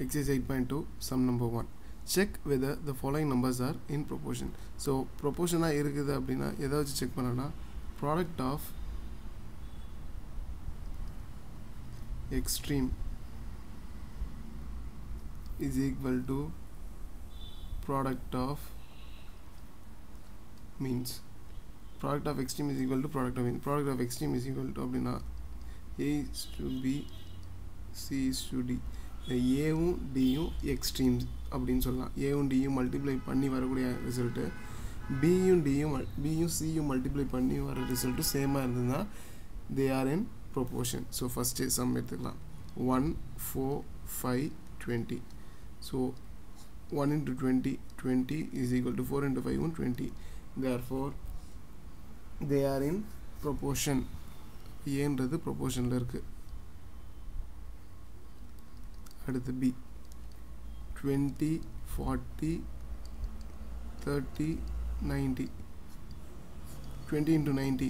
Exercise 8.2, sum number 1. Check whether the following numbers are in proportion. So, proportion is check product of extreme is equal to product of means. Product of extreme is equal to product of mean. Product of extreme is equal to A is to B, C is to D. A and D extremes. அப்படினு சொல்லலாம். A and D multiply பண்ணி வரக்கூடிய result, B and D and C multiply பண்ணி வர result same ஆ இருந்ததா, they are in proportion. So first sum எடுத்துக்கலாம். 1 4 5 20. So 1 into 20, 20 is equal to 4 into 5 120. Therefore they are in proportion. ஏன்றது proportionல இருக்கு. அடுத்து B 20 40 30 90 20 into 90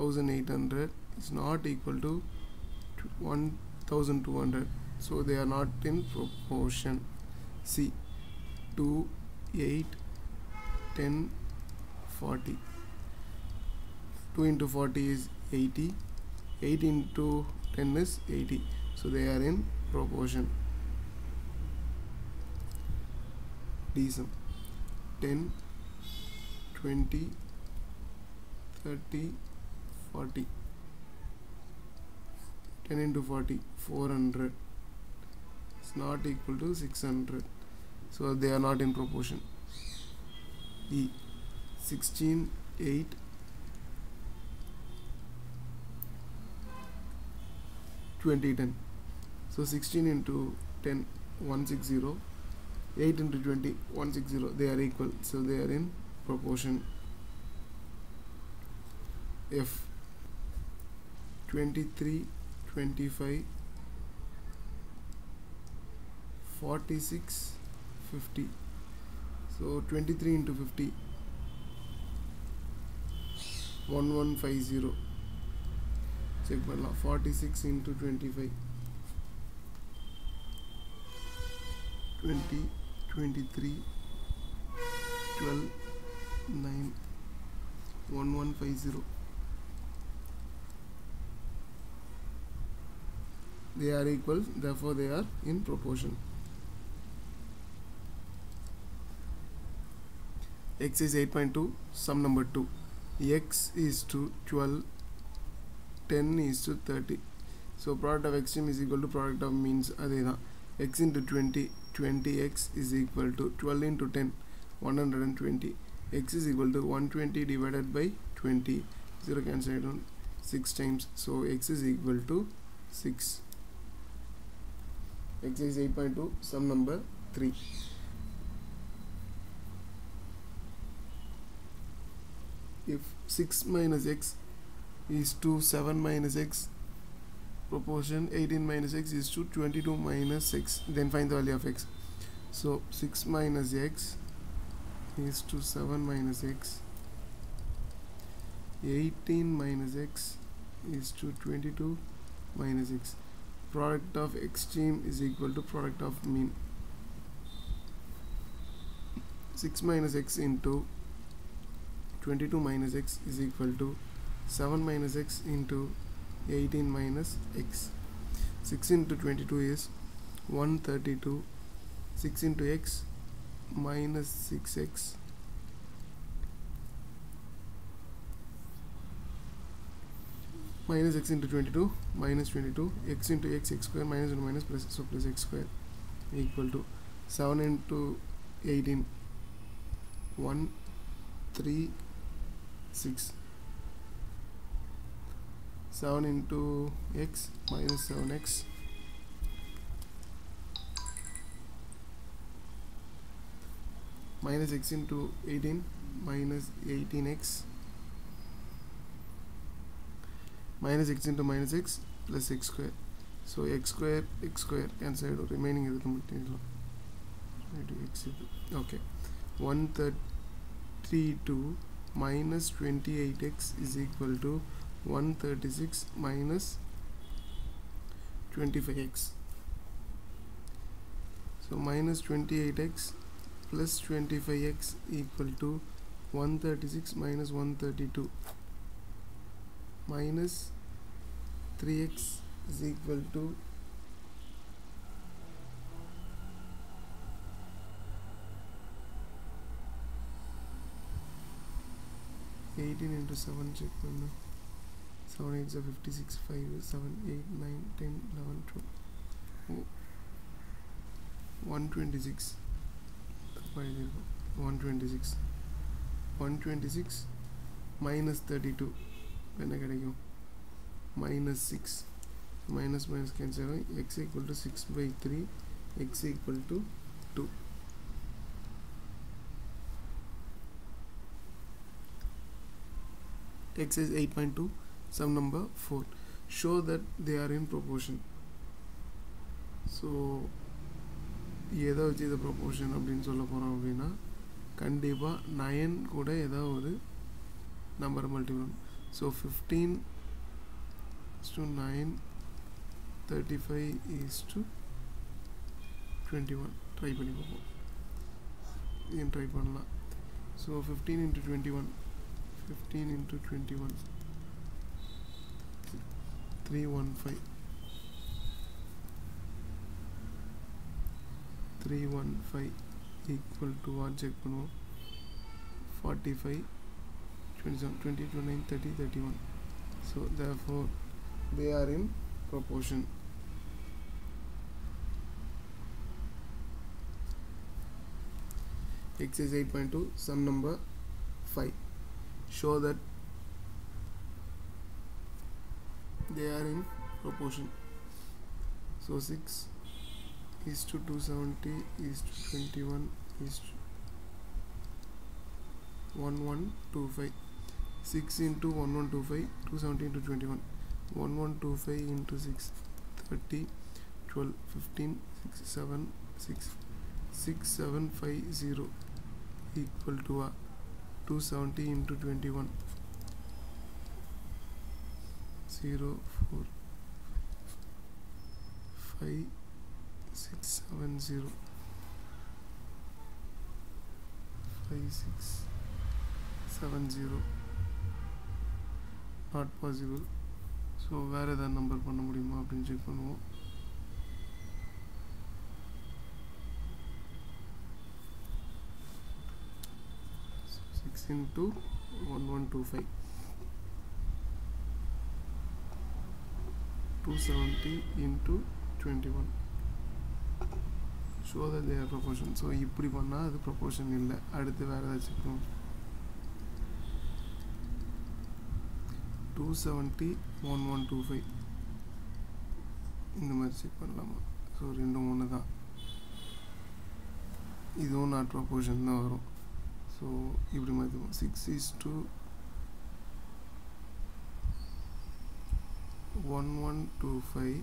1800 is not equal to 1200, so they are not in proportion. C 2 8 10 40 2 into 40 is 80, 8 into 10 is 80, so they are in proportion. D sum 10 20 30 40 10 into 40 400 is not equal to 600, so they are not in proportion. E 16 8 20 10, so 16 into 10 160, 8 into 20 160, they are equal, so they are in proportion. F 23 25 46 50, so 23 into 50 1150, check 46 into 25 20 23 12 9 1150, they are equal, therefore they are in proportion. X is 8.2, sum number 2. X is to 12, 10 is to 30. So product of extreme is equal to product of means. X into 20, 20x is equal to 12 into 10, 120. X is equal to 120 divided by 20. 0 cancel it on 6 times. So x is equal to 6. X is 8.2, sum number 3. If 6 minus x is to 7 minus x, proportion 18 minus x is to 22 minus x, then find the value of x. So 6 minus x is to 7 minus x, 18 minus x is to 22 minus x. Product of extreme is equal to product of mean. 6 minus x into 22 minus x is equal to 7 minus x into 18 minus x. 6 into 22 is 132, 6 into x minus 6x, 22 x into x square minus 1 minus plus, so plus x square equal to 7 into 18 136, 7 into x minus 7x minus x into 18 minus 18x minus x into minus x plus x square, so x square cancel remaining is okay. 132 minus 28x is equal to 136 minus 25x. So minus 28x plus 25x equal to 136 minus 132. Minus 3x is equal to 18 into 7, check number 7, 8, 56, 5, 7, 8, 9, 10, 11, 12, 126, 126, 126, minus 32, minus 6, minus minus cancel, x equal to 6 by 3, x equal to 2. X is 8.2, sum number 4. Show that they are in proportion. So, either which is the proportion of the proportion of 9 koda either number multiple. So, 15 is to 9, 35 is to 21. Try panni try pannalam. So, 15 into 21. 15 into 21, 315, 315 equal to what check 45, 27, 20, 29, 30, 31. So therefore they are in proportion. X is 8.2, sum number 5. Show that they are in proportion. So 6 is to 270 is to 21 is to 1125. 6 into 1125, 270 into 21, 1125 into 6, 30, 12, 15, 6, 7, 6, 6, 7, 5, 0 equal to 270 into 21, 0, 4, 5, 6, 7, 0, 5, 6, 7, 0, not possible. So, where is the number? Into 1125, 270 into 21. Show that they are proportion. So இப்படி பண்ணா அது proportion இல்ல. அடுத்து வேற ஏதாவது பண்ணோம். 270 1125 இந்த மாதிரி செக் பண்ணலாமா? சோ ரெண்டும் ஒண்ணுதான். இதுவும் not proportion தான் வரும். So, every 6 is to 1125,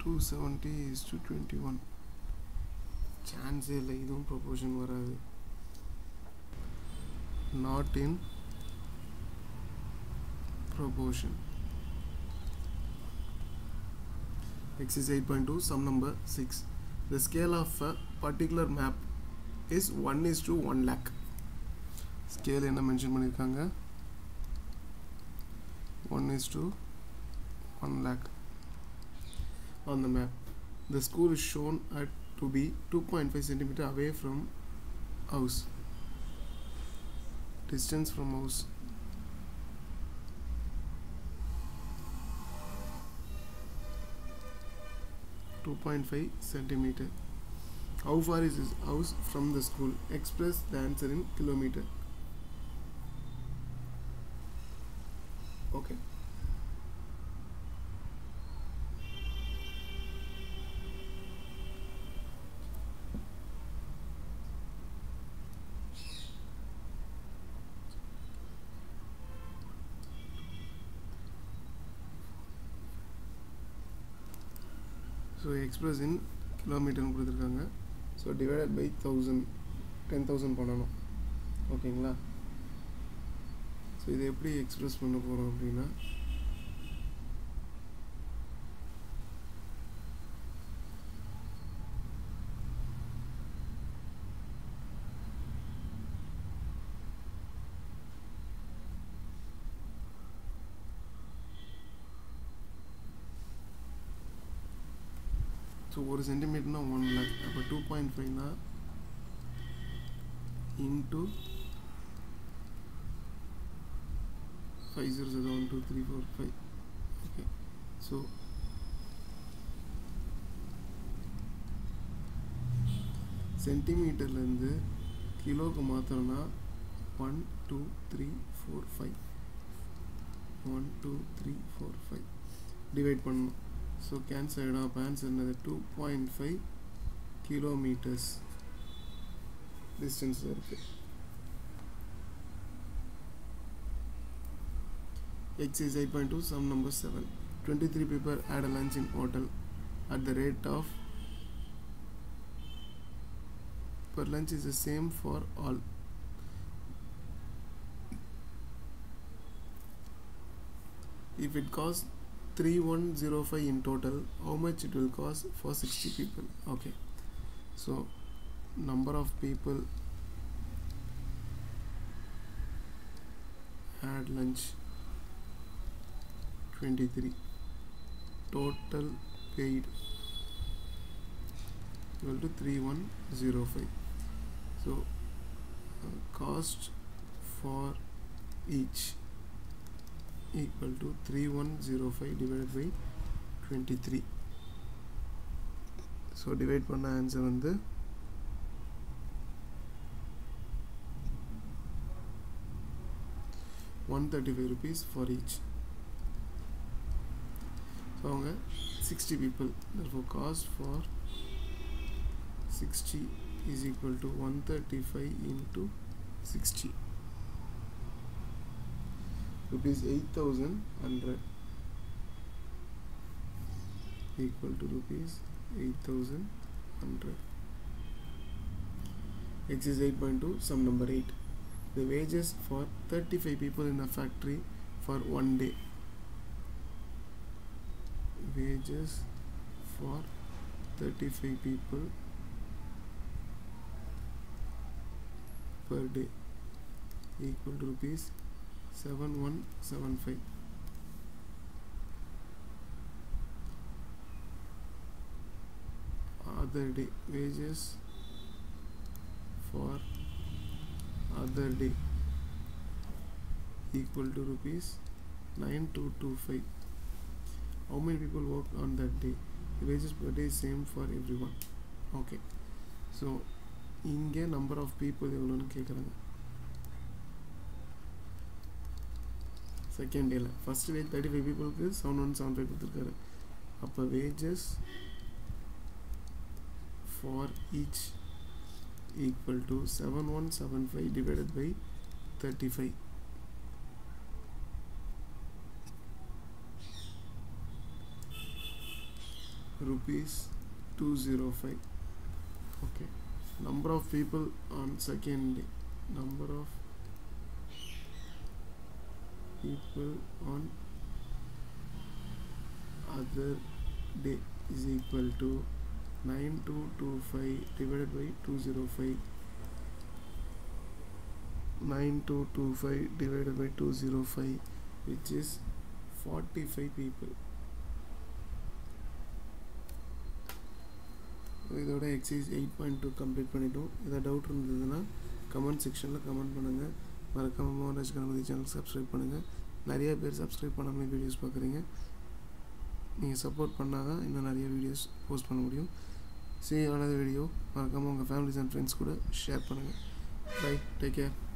270 is to 21. Chance is like this proportion not in proportion. X is 8.2, sum number 6. The scale of a particular map is 1:1 lakh. Scale enna mention pannirukanga 1:1 lakh on the map. The school is shown to be 2.5 cm away from house. Distance from house. .5 centimeter. How far is his house from the school? Express the answer in kilometer. Okay. So express in kilometer, so divided by 1000, 10,000 panano. Okay, so this is express panna porom appadina So 1 cm na 1 lakh. Appo 2.5 na into 5 zeros are 1, 2, 3, 4, 5. Okay. So centimeter lende kilo ku maathana 1, 2, 3, 4, 5. 1, 2, 3, 4, 5. Divide pannu. So cancel out answer 2.5 kilometers distance. X is 8.2, sum number 7. 23 people had a lunch in hotel at the rate of per lunch is the same for all. If it costs 3105 in total, how much it will cost for 60 people? Okay, so number of people had lunch 23, total paid equal to 3105. So cost for each equal to 3105 divided by 23. So divide panna answer on the 135 rupees for each. So 60 people, therefore cost for 60 is equal to 135 into 60. Rupees 8,100 equal to rupees 8,100. X is 8.2, sum number 8. The wages for 35 people in a factory for 1 day. Wages for 35 people per day equal to rupees 7175. Other day, wages for other day equal to rupees 9225. How many people work on that day? The wages per day is same for everyone. Okay, so inge number of people evlo kekranga. Second day, first day 35 people ku 7175 kuduthirukara. Appo wages for each equal to 7175 divided by 35. Rupees 205. Okay, number of people on second day. Number of people on other day is equal to 9225 divided by 205. 9225 divided by 205, which is 45 people. Without exercise 8.2 complete panito. If you doubt on comment section la comment pananga. Welcome to Raj Ganapathy channel. Subscribe பண்ணுங்க. நிறைய பேர் subscribe பண்ணாம videos பார்க்குறீங்க. நீங்க support பண்ணாதான் இன்னும் நிறைய videos post பண்ண முடியும். See another video. மறக்காம உங்க families and friends கூட share பண்ணுங்க. Bye. Take care.